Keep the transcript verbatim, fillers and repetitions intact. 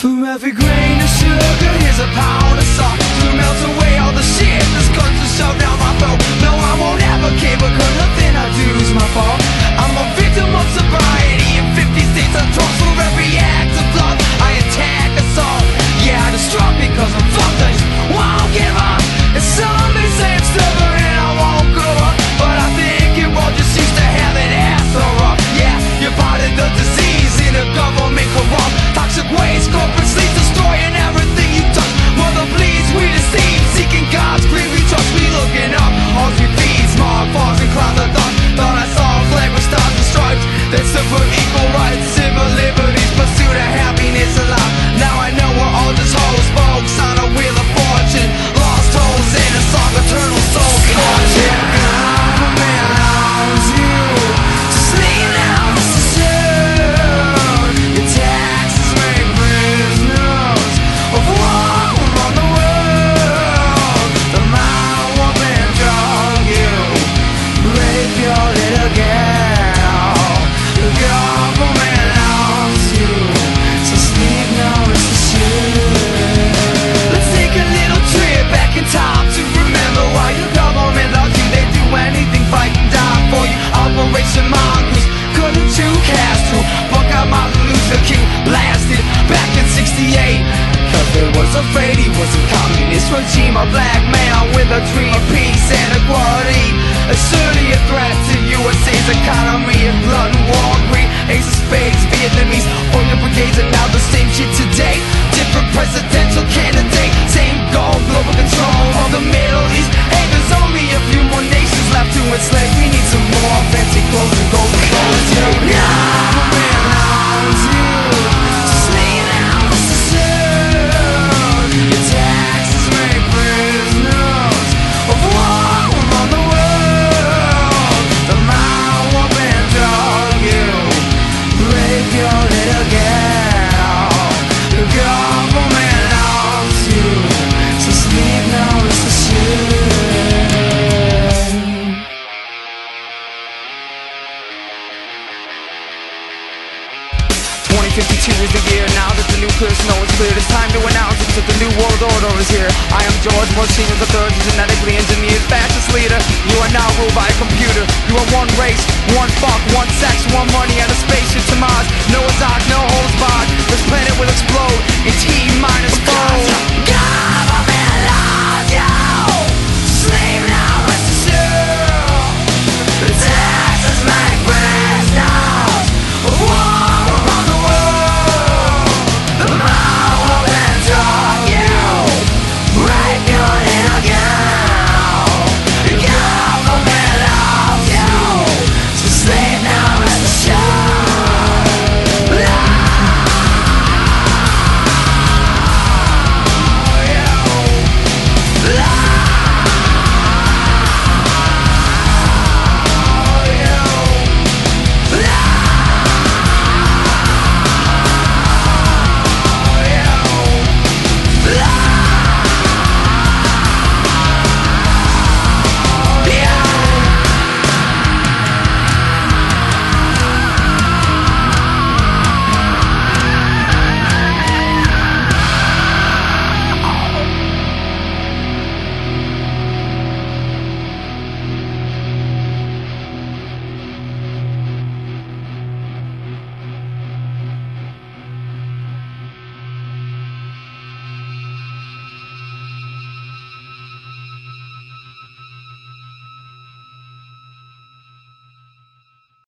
For every grain of sugar, here's a pound of salt, to melt away all the shit that's gone to shove down my throat. No, I won't ever cave, because nothing I do is my fault. I'm a victim of sobriety in fifty states of drugs. For every act of love, I attack assault. Yeah, I just drop because I'm fucked, I just won't give up. And some may say I'm stubborn and I won't grow up, but I think it all just seems to have an ass throw up. Yeah, you're part of the disease in a government corrupt. Toxic waste, corporate sleep, destroying everything you touch. Mother, please, we deceive, seeking God's greed. We trust, we looking up. All three feeds, smog, falls, and clouds of thought. Thought I saw a flag with stars and stripes that stood for equal rights, civil liberties, pursuit of happiness alive. Now I know we're all just hoes, folks on a wheel of fortune, lost hoes in a song, eternal soul fortune. Government allows you to sleep now so soon. Your taxes make prisoners of war around the world. The mind will bend on you, rape your little girl. The government allows you to sleep now so soon. Let's take a little trip back in time to remember why your government loves you. They do anything, fight and die for you. Operation Mongoose, couldn't you cast who? Buck out Martin Luther King, blasted back in sixty-eight, cause they was afraid he was a communist regime. A black man with a dream of peace and equality, a surely a threat to U S A's economy. And blood and war, green, ace of spades, Vietnamese, oil brigades, and now the same shit today. Different presidential candidate, same goal, global control of the Middle East. Hey, there's only a few more nations left to enslave. We need some more fancy clothes and golden clothes. You now belongs to sleep now so soon. Your taxes make prisoners of war around the world. The mind will bend on you, rape your little girl. The government loves you, so sleep now is the soon. twenty fifty-two is the year, now that the new snow is clear. It's time to announce that the new world order is here. I am George Bush Senior the third, genetically engineered fascist leader. You are now ruled by a computer. You are one race, one fuck, one sex, one money, and a